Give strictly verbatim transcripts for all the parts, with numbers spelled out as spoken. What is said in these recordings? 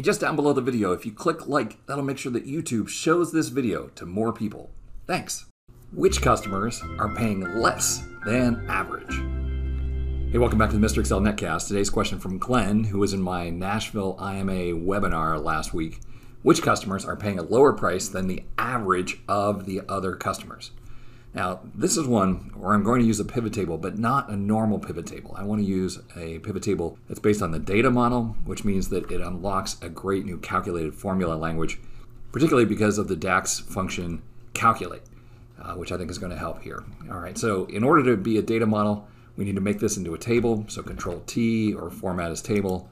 just down below the video, if you click like, that'll make sure that YouTube shows this video to more people. Thanks. Which customers are paying less than average? Hey, welcome back to the Mister Excel Netcast. Today's question from Glenn, who was in my Nashville I M A webinar last week. Which customers are paying a lower price than the average of the other customers? Now, this is one where I'm going to use a pivot table, but not a normal pivot table. I want to use a pivot table that's based on the data model, which means that it unlocks a great new calculated formula language, particularly because of the DAX function calculate, uh, which I think is going to help here. All right, so in order to be a data model, we need to make this into a table. So Control T or format as table,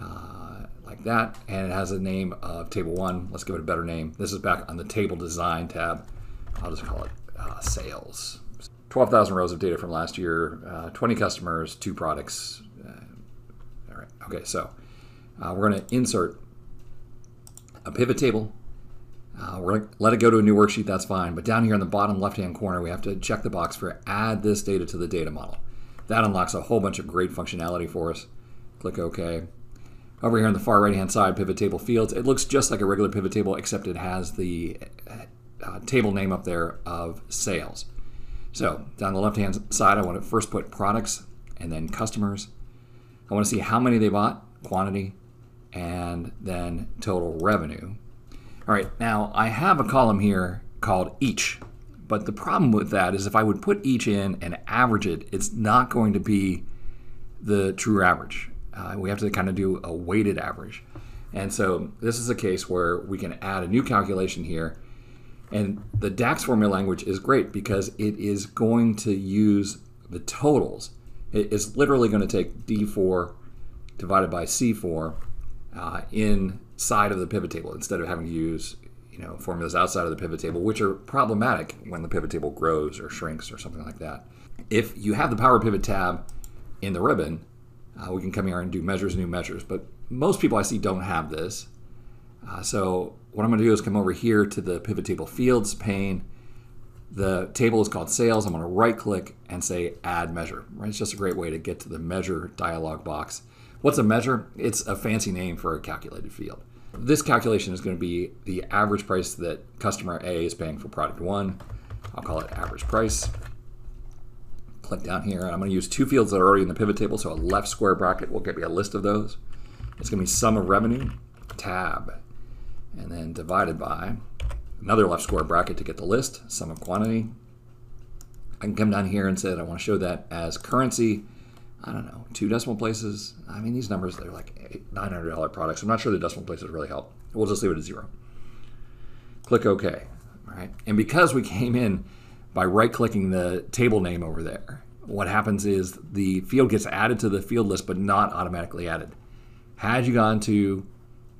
uh, like that. And it has a name of table one. Let's give it a better name. This is back on the table design tab. I'll just call it Uh, sales. twelve thousand rows of data from last year, uh, twenty customers, two products. Uh, all right, okay, so uh, we're going to insert a pivot table. Uh, we're going to let it go to a new worksheet, that's fine. But down here in the bottom left-hand corner, we have to check the box for add this data to the data model. That unlocks a whole bunch of great functionality for us. Click OK. Over here on the far right-hand side, pivot table fields. It looks just like a regular pivot table, except it has the uh, Uh, table name up there of sales. So down the left hand side, I want to first put products and then customers. I want to see how many they bought, quantity, and then total revenue. All right, now I have a column here called each, but the problem with that is if I would put each in and average it, it's not going to be the true average. Uh, we have to kind of do a weighted average. And so this is a case where we can add a new calculation here. And the DAX formula language is great because it is going to use the totals. It is literally going to take D four divided by C four uh, inside of the pivot table instead of having to use you know, formulas outside of the pivot table, which are problematic when the pivot table grows or shrinks or something like that. If you have the Power Pivot tab in the ribbon, uh, we can come here and do measures, new measures. But most people I see don't have this. Uh, so what I'm going to do is come over here to the pivot table fields pane. The table is called sales. I'm going to right click and say add measure. Right? It's just a great way to get to the measure dialog box. What's a measure? It's a fancy name for a calculated field. This calculation is going to be the average price that customer A is paying for product one. I'll call it average price. Click down here and I'm going to use two fields that are already in the pivot table. So a left square bracket will give me a list of those. It's going to be sum of revenue tab, and then divided by another left square bracket to get the list, sum of quantity. I can come down here and say that I want to show that as currency. I don't know, two decimal places. I mean, these numbers, they're like nine hundred dollar products. I'm not sure the decimal places really help. We'll just leave it at zero. Click OK. All right. And because we came in by right-clicking the table name over there, what happens is the field gets added to the field list, but not automatically added. Had you gone to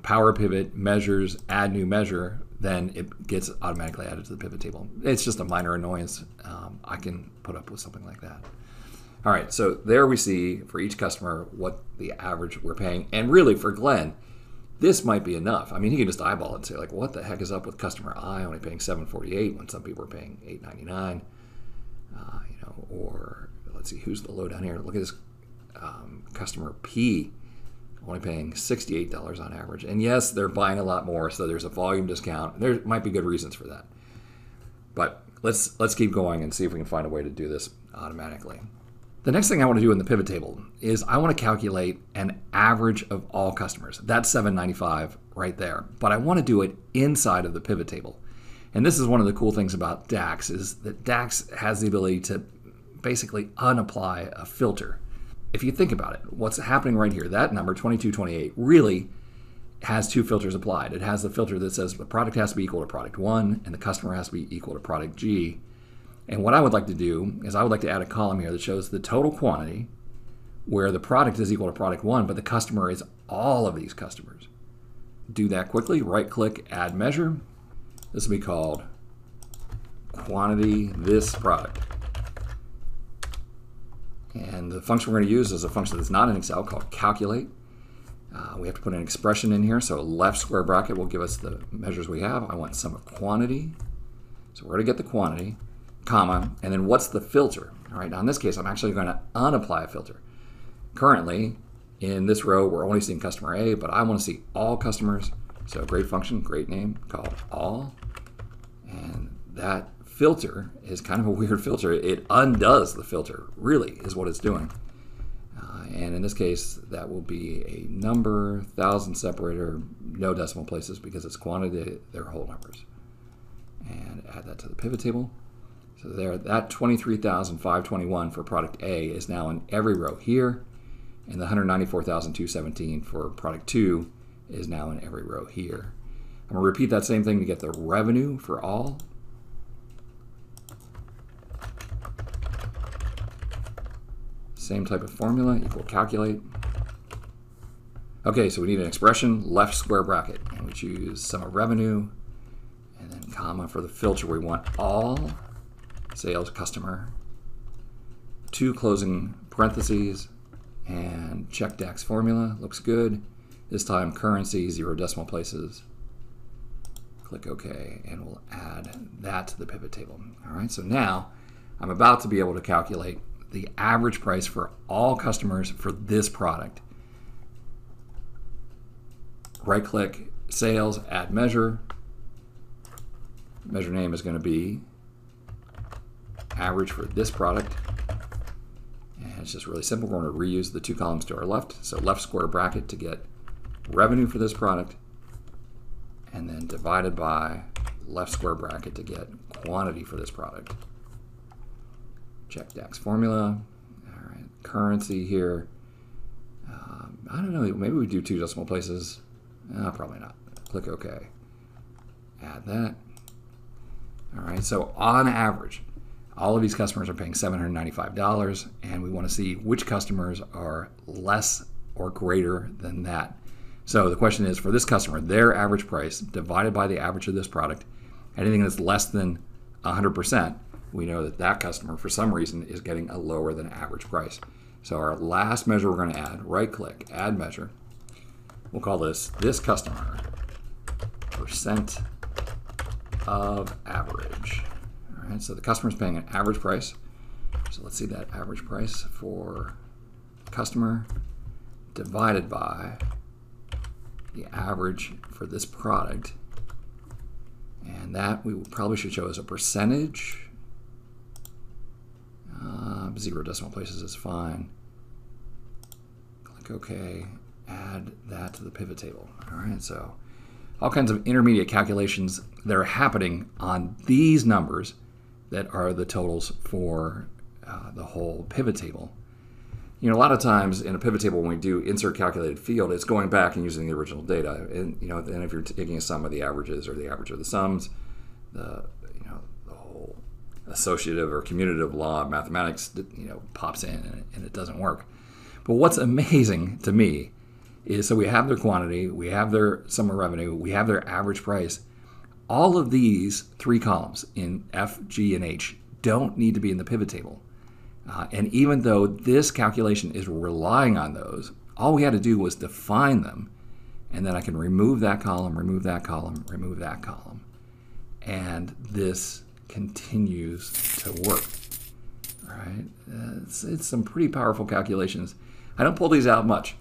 Power Pivot, measures, add new measure, then it gets automatically added to the pivot table. It's just a minor annoyance. Um, I can put up with something like that. All right, so there we see for each customer what the average we're paying. And really for Glenn, this might be enough. I mean, he can just eyeball it and say like, what the heck is up with customer I only paying seven forty-eight when some people are paying eight ninety-nine? Uh, you know, or let's see, who's the low down here? Look at this um, customer P. Only paying sixty-eight dollars on average. And yes, they're buying a lot more, so there's a volume discount. There might be good reasons for that. But let's let's keep going and see if we can find a way to do this automatically. The next thing I want to do in the pivot table is I want to calculate an average of all customers. That's seven ninety-five right there. But I want to do it inside of the pivot table. And this is one of the cool things about DAX is that DAX has the ability to basically unapply a filter. If you think about it, what's happening right here, that number twenty-two twenty-eight really has two filters applied. It has the filter that says the product has to be equal to product one and the customer has to be equal to product G. And what I would like to do is I would like to add a column here that shows the total quantity where the product is equal to product one, but the customer is all of these customers. Do that quickly, right click, add measure. This will be called quantity this product. And the function we're going to use is a function that's not in Excel called calculate. Uh, we have to put an expression in here. So a left square bracket will give us the measures we have. I want sum of quantity. So we're going to get the quantity, comma, and then what's the filter? All right, now in this case, I'm actually going to unapply a filter. Currently, in this row, we're only seeing customer A, but I want to see all customers. So great function, great name, called all. And that filter is kind of a weird filter. It undoes the filter, really, is what it's doing. Uh, and in this case, that will be a number, thousand separator, no decimal places because it's quantity, they're whole numbers. And add that to the pivot table. So there, that twenty-three thousand five hundred twenty-one for product A is now in every row here. And the one hundred ninety-four thousand two hundred seventeen for product two is now in every row here. I'm going to repeat that same thing to get the revenue for all. Same type of formula, equal calculate. Okay, so we need an expression, left square bracket. And we choose sum of revenue, and then comma for the filter. We want all sales customer, two closing parentheses, and check DAX formula, looks good. This time currency, zero decimal places. Click OK, and we'll add that to the pivot table. All right, so now I'm about to be able to calculate the average price for all customers for this product. Right click, sales, add measure. Measure name is going to be average for this product. And it's just really simple. We're going to reuse the two columns to our left. So left square bracket to get revenue for this product, and then divided by left square bracket to get quantity for this product. Check DAX formula. All right, currency here. Um, I don't know, maybe we do two decimal places. Uh, probably not. Click OK. Add that. All right, so on average, all of these customers are paying seven hundred ninety-five dollars, and we want to see which customers are less or greater than that. So the question is, for this customer, their average price divided by the average of this product, anything that's less than one hundred percent, we know that that customer, for some reason, is getting a lower than average price. So our last measure we're going to add, right-click, add measure. We'll call this, this customer, percent of average. All right, so the customer's paying an average price. So let's see that average price for customer divided by the average for this product. And that we probably should show as a percentage. Uh, zero decimal places is fine. Click OK. Add that to the pivot table. All right, so all kinds of intermediate calculations that are happening on these numbers that are the totals for uh, the whole pivot table. You know, a lot of times in a pivot table, when we do insert calculated field, it's going back and using the original data. And you know, and if you're taking a sum of the averages or the average of the sums, the you know the whole associative or commutative law of mathematics you know pops in, and it doesn't work. But what's amazing to me is, so we have their quantity, we have their sum of revenue, we have their average price. All of these three columns in F, G, and H don't need to be in the pivot table. Uh, and even though this calculation is relying on those, all we had to do was define them, and then I can remove that column, remove that column, remove that column. And this continues to work. All right, uh, it's, it's some pretty powerful calculations. I don't pull these out much.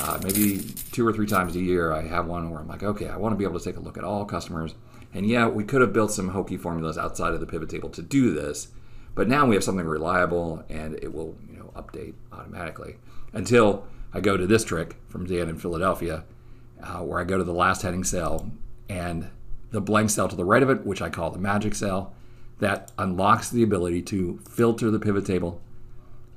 Uh, maybe two or three times a year I have one where I'm like, okay, I want to be able to take a look at all customers. And yeah, we could have built some hokey formulas outside of the pivot table to do this, but now we have something reliable, and it will you know, update automatically. Until I go to this trick from Dan in Philadelphia, uh, where I go to the last heading cell, and the blank cell to the right of it, which I call the magic cell, that unlocks the ability to filter the pivot table.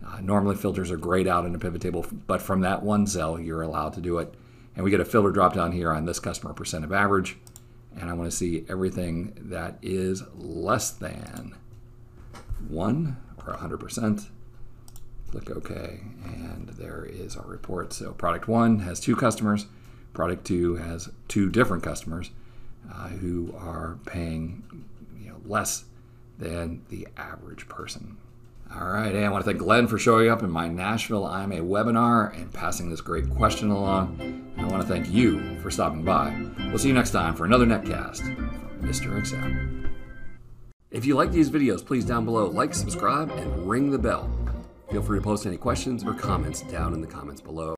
Uh, normally filters are grayed out in a pivot table, but from that one cell, you're allowed to do it. And we get a filter drop down here on this customer percent of average, and I want to see everything that is less than one or one hundred percent. Click OK, and there is our report. So product one has two customers, product two has two different customers uh, who are paying you know, less than the average person. All right, and I want to thank Glenn for showing up in my Nashville I M A webinar and passing this great question along. And I want to thank you for stopping by. We'll see you next time for another netcast from Mister Excel. If you like these videos, please down below like, subscribe, and ring the bell. Feel free to post any questions or comments down in the comments below.